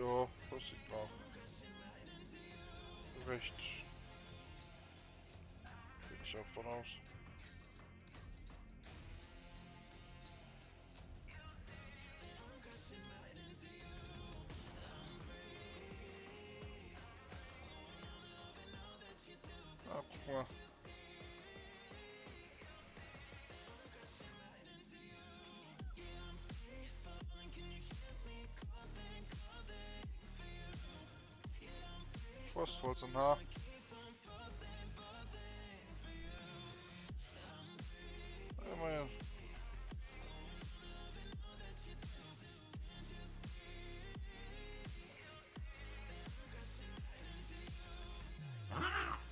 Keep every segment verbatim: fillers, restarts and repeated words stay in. Ja, das sieht nach recht geschafft aus. Ah, guck mal. Frostholz im Haar. Immerhin. Ah,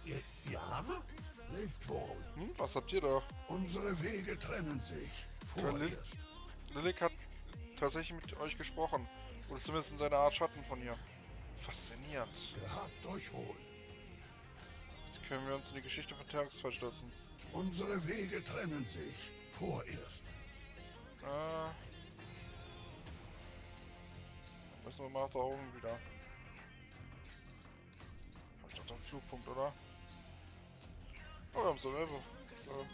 ihr, ihr Hammer? Nicht wohl. Hm, was habt ihr da? Unsere Wege trennen sich. Lillik hat tatsächlich mit euch gesprochen. Oder zumindest in seiner Art Schatten von ihr. Faszinierend. Gehabt euch wohl. Jetzt können wir uns in die Geschichte von Tarns verstürzen. Unsere Wege trennen sich. Vorerst. Ah. Dann müssen wir mal da oben wieder. Hab ich doch den Flugpunkt, oder? Oh, wir haben so Werbe. So.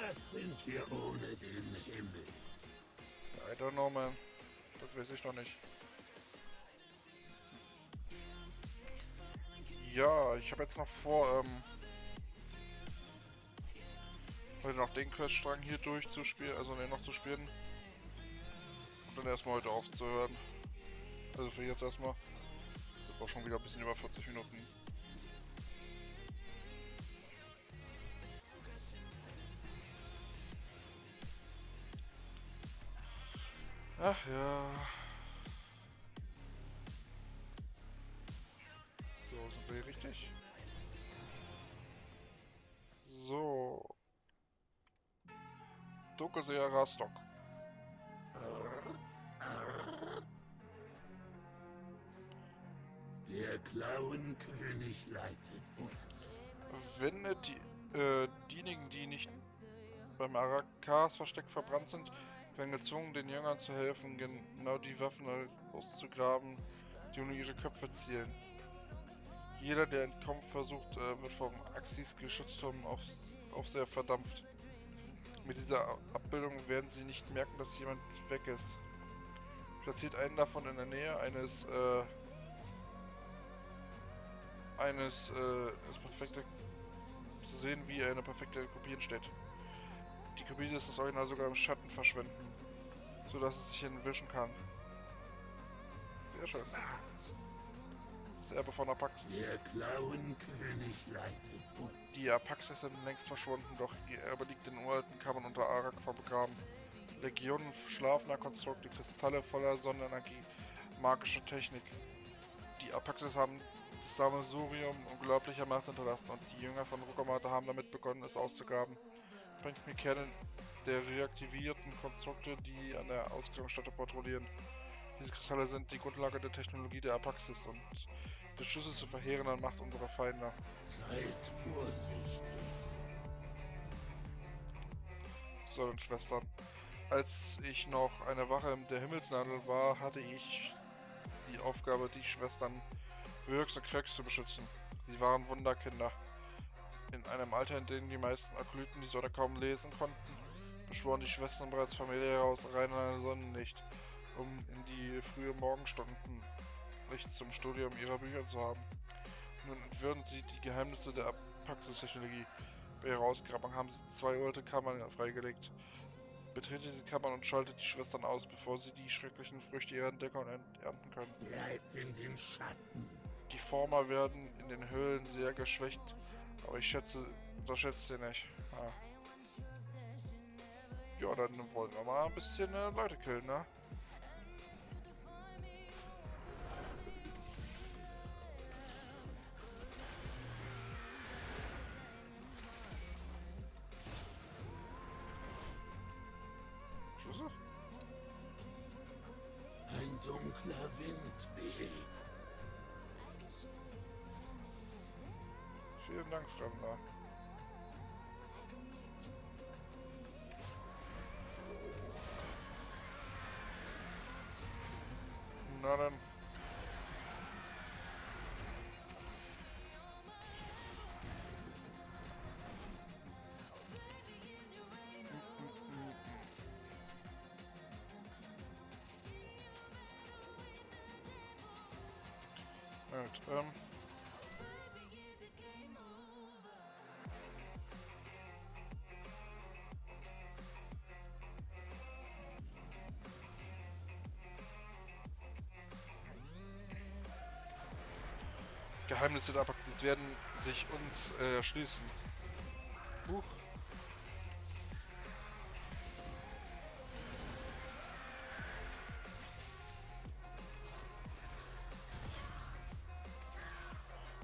Was sind wir ohne den Himmel? I don't know, man. Das weiß ich noch nicht. Ja, ich habe jetzt noch vor, ähm... heute noch den Queststrang hier durchzuspielen, also ne, noch zu spielen. Und dann erstmal heute aufzuhören. Also für jetzt erstmal. Das war schon wieder ein bisschen über vierzig Minuten. Ach ja. So, sind wir hier richtig? So. Dunkelseer Rastock. Der Klauenkönig leitet uns. Wenn die, äh, diejenigen, die nicht beim Arakas Versteck verbrannt sind, werden gezwungen, den Jüngern zu helfen, genau die Waffen auszugraben, die nur ihre Köpfe zielen. Jeder, der entkommt versucht, wird vom Axis Geschützturm aufs, auf sehr verdampft. Mit dieser Abbildung werden sie nicht merken, dass jemand weg ist. Platziert einen davon in der Nähe eines, äh, eines, äh, ist perfekte, zu sehen, wie eine perfekte Kopie entsteht. Die Kubidius das Original sogar im Schatten verschwinden, so dass es sich entwischen kann. Sehr schön. Das Erbe von Apexis. Der Klauenkönig leitet uns. Die Apexis sind längst verschwunden, doch ihr Erbe liegt in uralten Kammern unter Arak vergraben. Legionen schlafender Konstrukte, Kristalle voller Sonnenenergie, magische Technik. Die Apexis haben das Samosurium unglaublicher Macht hinterlassen und die Jünger von Rukomata haben damit begonnen, es auszugraben. Bringt mir Kerne der reaktivierten Konstrukte, die an der Ausgangsstätte patrouillieren. Diese Kristalle sind die Grundlage der Technologie der Apexis und der Schlüssel zur verheerenden Macht unserer Feinde. Seid vorsichtig. So, dann Schwestern. Als ich noch eine Wache der Himmelsnadel war, hatte ich die Aufgabe, die Schwestern Wirks und Kracks zu beschützen. Sie waren Wunderkinder. In einem Alter, in dem die meisten Akolyten die Sonne kaum lesen konnten, beschworen die Schwestern bereits Familie aus reiner Sonnenlicht, um in die frühen Morgenstunden Licht zum Studium ihrer Bücher zu haben. Nun entwirren sie die Geheimnisse der Apexis-Technologie. Bei ihrer Ausgrabung haben sie zwei alte Kammern freigelegt. Betretet diese Kammern und schaltet die Schwestern aus, bevor sie die schrecklichen Früchte ihrer Entdeckung ernten können. Bleibt in den Schatten. Die Former werden in den Höhlen sehr geschwächt. Aber ich schätze, das schätzt ihr nicht. Ah. Ja, dann wollen wir mal ein bisschen äh, Leute killen, ne? Schlüssel? Ein dunkler Wind weht. Vielen Dank, Fremder. Granaten. Gut, ähm. Geheimnisse der Apexis werden sich uns äh, erschließen. Huch.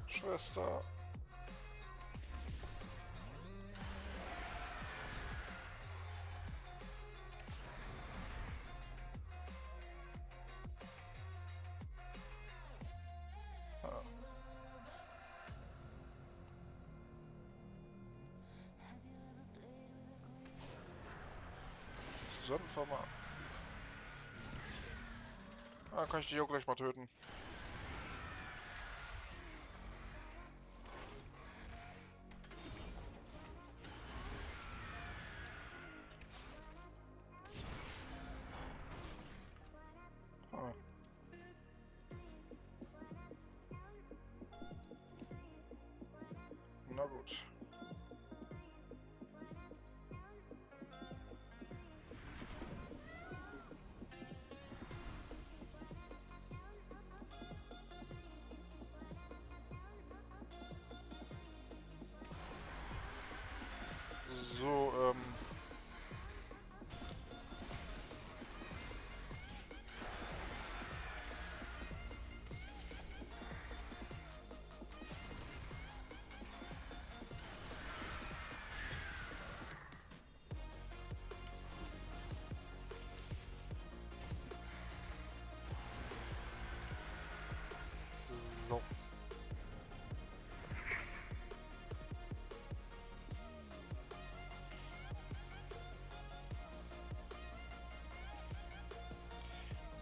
Schwester. Ah. Sonnenformat. Ah, kann ich die auch gleich mal töten. Na gut. So, ähm...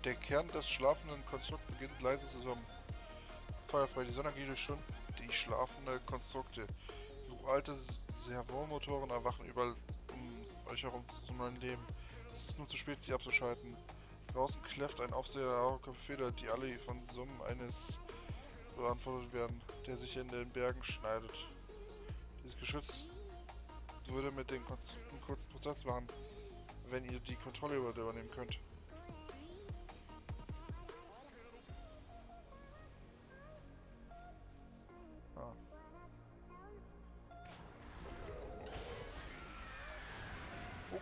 Der Kern des schlafenden Konstrukts beginnt leise zu zusammen. Feuerfrei, die Sonnenergie durchströmt die schlafende Konstrukte. Du alte Servomotoren erwachen überall um euch herum zu neuen Leben. Es ist nur zu spät, sie abzuschalten. Draußen kläfft ein Aufseher Arakas Feder, die alle von Summen eines beantwortet werden, der sich in den Bergen schneidet. Dieses Geschütz würde mit den Konstrukten kurzen Prozess machen, wenn ihr die Kontrolle übernehmen könnt.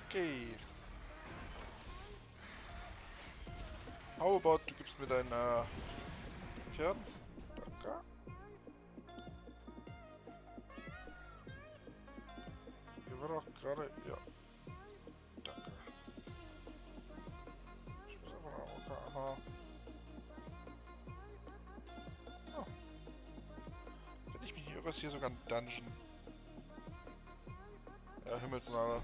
Okay. How about du gibst mir deinen äh, Kern? Danke. Hier war doch gerade. Ja. Danke. Ich muss aber noch einmal. Oh. Wenn ich mich hier irre, ist hier sogar ein Dungeon. Ja, Himmelsnadel.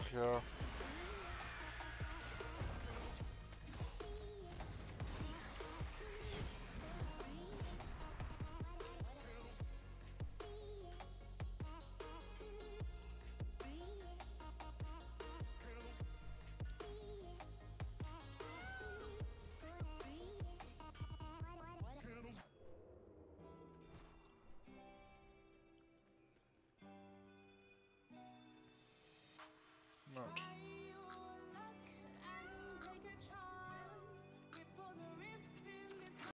Ach ja.